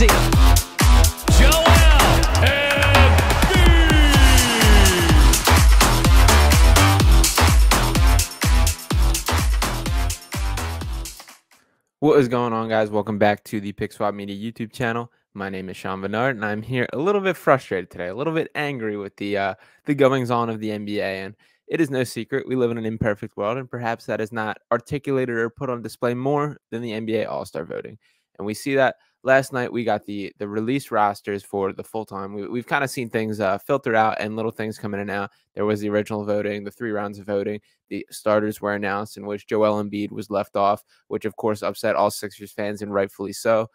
Maxey. Joel Embiid. What is going on, guys? Welcome back to the PickSwap Media YouTube channel. My name is Sean Bernard, and I'm here a little bit frustrated today, a little bit angry with the goings-on of the NBA. And it is no secret we live in an imperfect world, and perhaps that is not articulated or put on display more than the NBA All-Star voting. And we see that last night we got the release rosters for the full-time. We've kind of seen things filtered out and little things come in and out. There was the original voting, the three rounds of voting. The starters were announced, in which Joel Embiid was left off, which, of course, upset all Sixers fans, and rightfully so.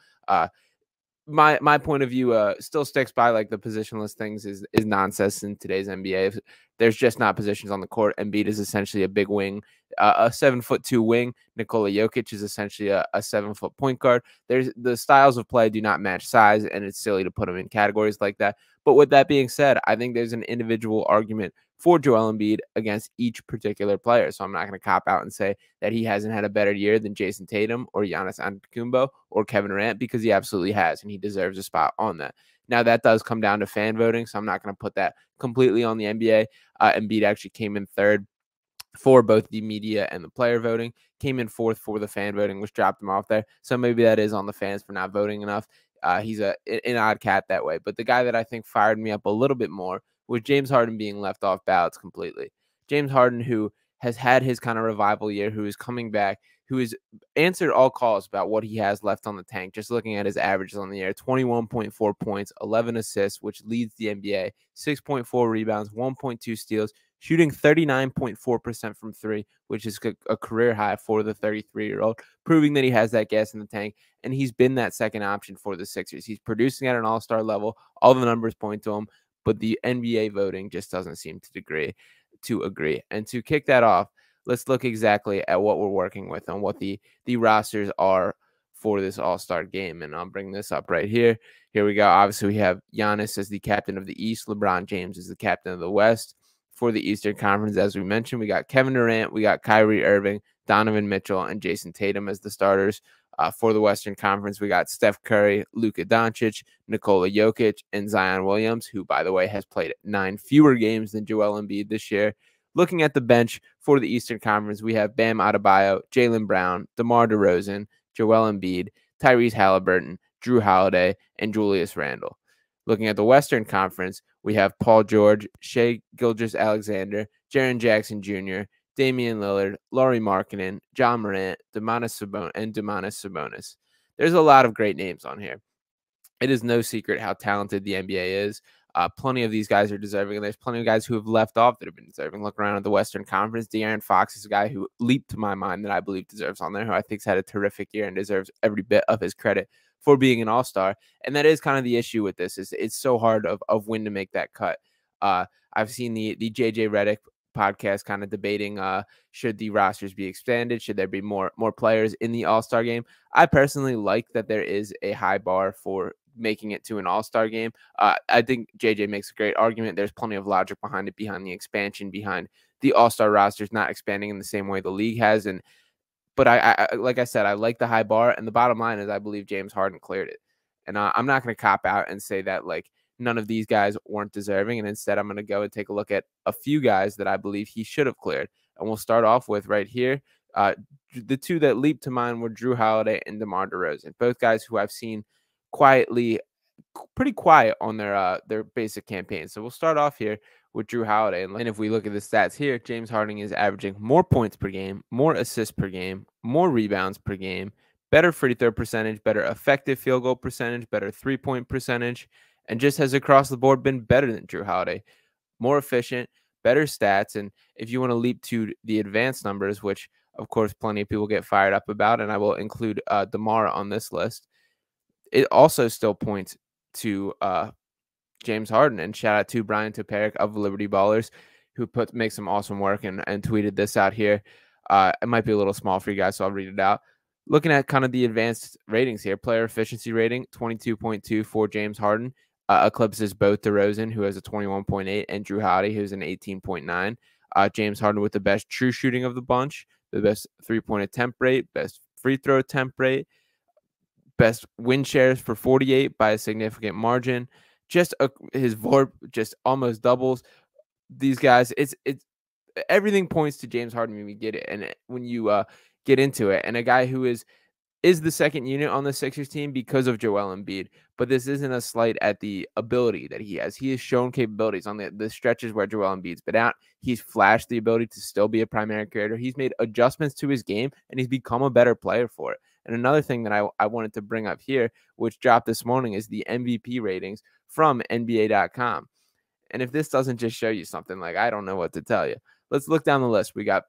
My point of view still sticks by, like, the positionless things is nonsense in today's NBA. There's just not positions on the court. Embiid is essentially a big wing, a 7'2" wing. Nikola Jokic is essentially a 7' point guard. There's the styles of play do not match size, and it's silly to put them in categories like that. But with that being said, I think there's an individual argument for Joel Embiid against each particular player. So I'm not going to cop out and say that he hasn't had a better year than Jason Tatum or Giannis Antetokounmpo or Kevin Durant, because he absolutely has, and he deserves a spot on that. Now, that does come down to fan voting, so I'm not going to put that completely on the NBA. Embiid actually came in third for both the media and the player voting, came in fourth for the fan voting, which dropped him off there. So maybe that is on the fans for not voting enough. He's an odd cat that way. But the guy that I think fired me up a little bit more with James Harden being left off ballots completely. James Harden, who has had his kind of revival year, who is coming back, who has answered all calls about what he has left on the tank, just looking at his averages on the air, 21.4 points, 11 assists, which leads the NBA, 6.4 rebounds, 1.2 steals, shooting 39.4% from three, which is a career high for the 33-year-old, proving that he has that gas in the tank, and he's been that second option for the Sixers. He's producing at an all-star level. All the numbers point to him. But the NBA voting just doesn't seem to agree. And to kick that off, let's look exactly at what we're working with and what the rosters are for this All-Star game. And I'll bring this up right here. Here we go. Obviously, we have Giannis as the captain of the East. LeBron James is the captain of the West for the Eastern Conference. As we mentioned, we got Kevin Durant, we got Kyrie Irving, Donovan Mitchell, and Jason Tatum as the starters. For the Western Conference, we got Steph Curry, Luka Doncic, Nikola Jokic, and Zion Williams, who, by the way, has played 9 fewer games than Joel Embiid this year. Looking at the bench for the Eastern Conference, we have Bam Adebayo, Jaylen Brown, DeMar DeRozan, Joel Embiid, Tyrese Halliburton, Jrue Holiday, and Julius Randle. Looking at the Western Conference, we have Paul George, Shai Gilgeous-Alexander, Jaren Jackson Jr., Damian Lillard, Lauri Markkanen, John Morant, Domantas Sabonis. There's a lot of great names on here. It is no secret how talented the NBA is. Plenty of these guys are deserving, and there's plenty of guys who have left off that have been deserving. Look around at the Western Conference. De'Aaron Fox is a guy who leaped to my mind that I believe deserves on there, who I think's had a terrific year and deserves every bit of his credit for being an all-star. And that is kind of the issue with this, is it's so hard of when to make that cut. I've seen the JJ Redick podcast kind of debating should the rosters be expanded, should there be more players in the all-star game. I personally like that there is a high bar for making it to an all-star game. I think JJ makes a great argument. There's plenty of logic behind it, behind the expansion, behind the all-star rosters not expanding in the same way the league has. And but I like I said, I like the high bar, and the bottom line is I believe James Harden cleared it, and I'm not going to cop out and say that like none of these guys weren't deserving. And instead, I'm going to go and take a look at a few guys that I believe he should have cleared. And we'll start off with right here. The two that leaped to mind were Jrue Holiday and DeMar DeRozan, both guys who I've seen pretty quiet on their basic campaign. So we'll start off here with Jrue Holiday. And if we look at the stats here, James Harden is averaging more points per game, more assists per game, more rebounds per game, better free throw percentage, better effective field goal percentage, better three-point percentage, and just has across the board been better than Jrue Holiday. More efficient, better stats. And if you want to leap to the advanced numbers, which, of course, plenty of people get fired up about, and I will include DeMar on this list, it also still points to James Harden. And shout out to Brian Toperek of Liberty Ballers, who makes some awesome work and tweeted this out here. It might be a little small for you guys, so I'll read it out. Looking at kind of the advanced ratings here, player efficiency rating, 22.2 for James Harden. Eclipses both DeRozan, who has a 21.8, and Jrue Holiday, who's an 18.9. James Harden with the best true shooting of the bunch, the best three-point attempt rate, best free throw attempt rate, best win shares for 48 by a significant margin. His VORP just almost doubles. These guys, it's everything points to James Harden when you get it, and when you get into it, and a guy who is the second unit on the Sixers team because of Joel Embiid. But this isn't a slight at the ability that he has. He has shown capabilities on the stretches where Joel Embiid's been out. He's flashed the ability to still be a primary creator. He's made adjustments to his game, and he's become a better player for it. And another thing that I wanted to bring up here, which dropped this morning, is the MVP ratings from NBA.com. And if this doesn't just show you something, like, I don't know what to tell you. Let's look down the list. We got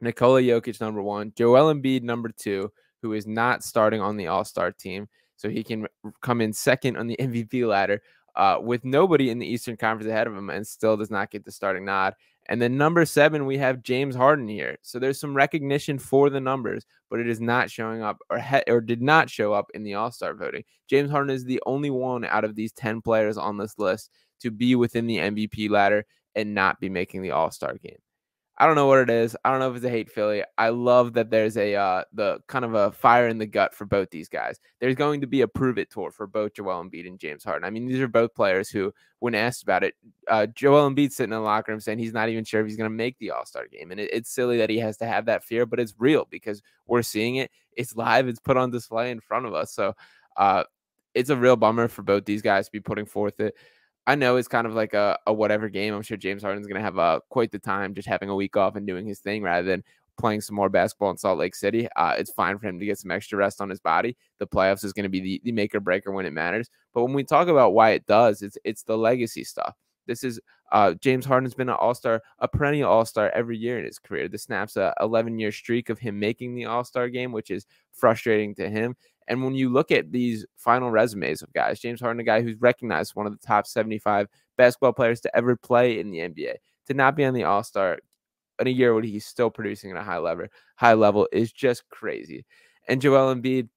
Nikola Jokic, number one, Joel Embiid, number two, who is not starting on the All-Star team, so he can come in second on the MVP ladder with nobody in the Eastern Conference ahead of him, and still does not get the starting nod. And then number seven, we have James Harden here. So there's some recognition for the numbers, but it is not showing up or did not show up in the All-Star voting. James Harden is the only one out of these 10 players on this list to be within the MVP ladder and not be making the All-Star game. I don't know what it is. I don't know if it's a hate Philly. I love that there's the kind of a fire in the gut for both these guys. There's going to be a prove it tour for both Joel Embiid and James Harden. I mean, these are both players who, when asked about it, Joel Embiid's sitting in the locker room saying he's not even sure if he's going to make the All-Star game. And it's silly that he has to have that fear, but it's real because we're seeing it. It's live. It's put on display in front of us. So it's a real bummer for both these guys to be putting forth it. I know it's kind of like a whatever game. I'm sure James Harden's going to have quite the time just having a week off and doing his thing rather than playing some more basketball in Salt Lake City. It's fine for him to get some extra rest on his body. The playoffs is going to be the make or breaker when it matters. But when we talk about why it does, it's the legacy stuff. This is James Harden's been an all-star, a perennial all-star every year in his career. This snaps a 11-year streak of him making the all-star game, which is frustrating to him. And when you look at these final resumes of guys, James Harden, a guy who's recognized one of the top 75 basketball players to ever play in the NBA, to not be on the All-Star in a year where he's still producing at a high level is just crazy. And Joel Embiid,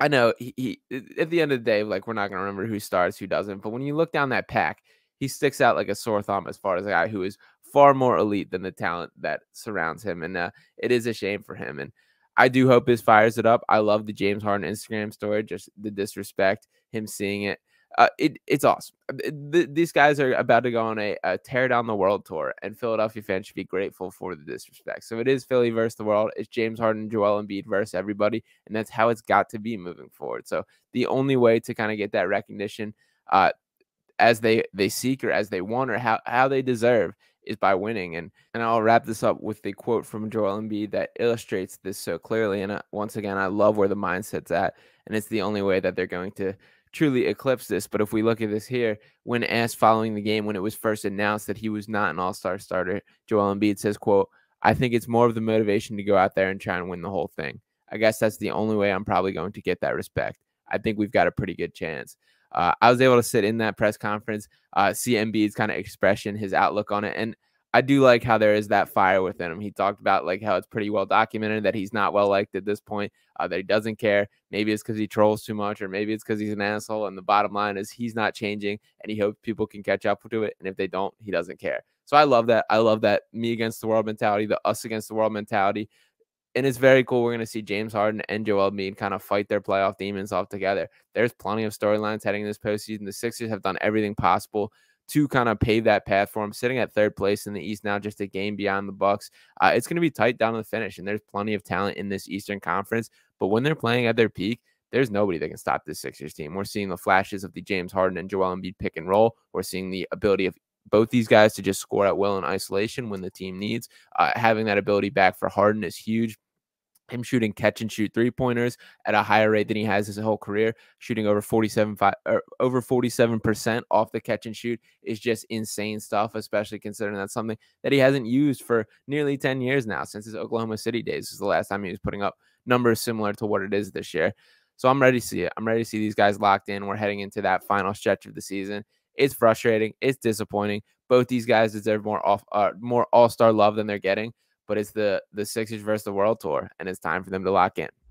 I know he at the end of the day, like, we're not going to remember who starts, who doesn't. But when you look down that pack, he sticks out like a sore thumb as far as a guy who is far more elite than the talent that surrounds him. And it is a shame for him. And I do hope this fires it up. I love the James Harden Instagram story, just the disrespect, him seeing it. It's awesome. These guys are about to go on a tear down the world tour, and Philadelphia fans should be grateful for the disrespect. So it is Philly versus the world. It's James Harden, Joel Embiid versus everybody, and that's how it's got to be moving forward. So the only way to kind of get that recognition as they seek or as they want or how they deserve is by winning. And I'll wrap this up with the quote from Joel Embiid that illustrates this so clearly. And once again, I love where the mindset's at, and it's the only way that they're going to truly eclipse this. But if we look at this here, when asked following the game, when it was first announced that he was not an all-star starter, Joel Embiid says, quote, "I think it's more of the motivation to go out there and try and win the whole thing. I guess that's the only way I'm probably going to get that respect. I think we've got a pretty good chance." I was able to sit in that press conference, see Embiid's kind of expression, his outlook on it. And I do like how there is that fire within him. He talked about like how it's pretty well documented that he's not well liked at this point, that he doesn't care. Maybe it's because he trolls too much, or maybe it's because he's an asshole. And the bottom line is he's not changing, and he hopes people can catch up to it. And if they don't, he doesn't care. So I love that. I love that me against the world mentality, the us against the world mentality. And it's very cool. We're going to see James Harden and Joel Embiid kind of fight their playoff demons off together. There's plenty of storylines heading this postseason. The Sixers have done everything possible to kind of pave that path for him. Sitting at third place in the East now, just a game beyond the Bucks. It's going to be tight down to the finish, and there's plenty of talent in this Eastern Conference. But when they're playing at their peak, there's nobody that can stop this Sixers team. We're seeing the flashes of the James Harden and Joel Embiid pick and roll. We're seeing the ability of both these guys to just score at will in isolation when the team needs. Having that ability back for Harden is huge. Him shooting catch-and-shoot three-pointers at a higher rate than he has his whole career, shooting over 47% off the catch-and-shoot is just insane stuff, especially considering that's something that he hasn't used for nearly 10 years now, since his Oklahoma City days. This is the last time he was putting up numbers similar to what it is this year. So I'm ready to see it. I'm ready to see these guys locked in. We're heading into that final stretch of the season. It's frustrating. It's disappointing. Both these guys deserve more all-star love than they're getting. But it's the Sixers versus the World Tour, and it's time for them to lock in.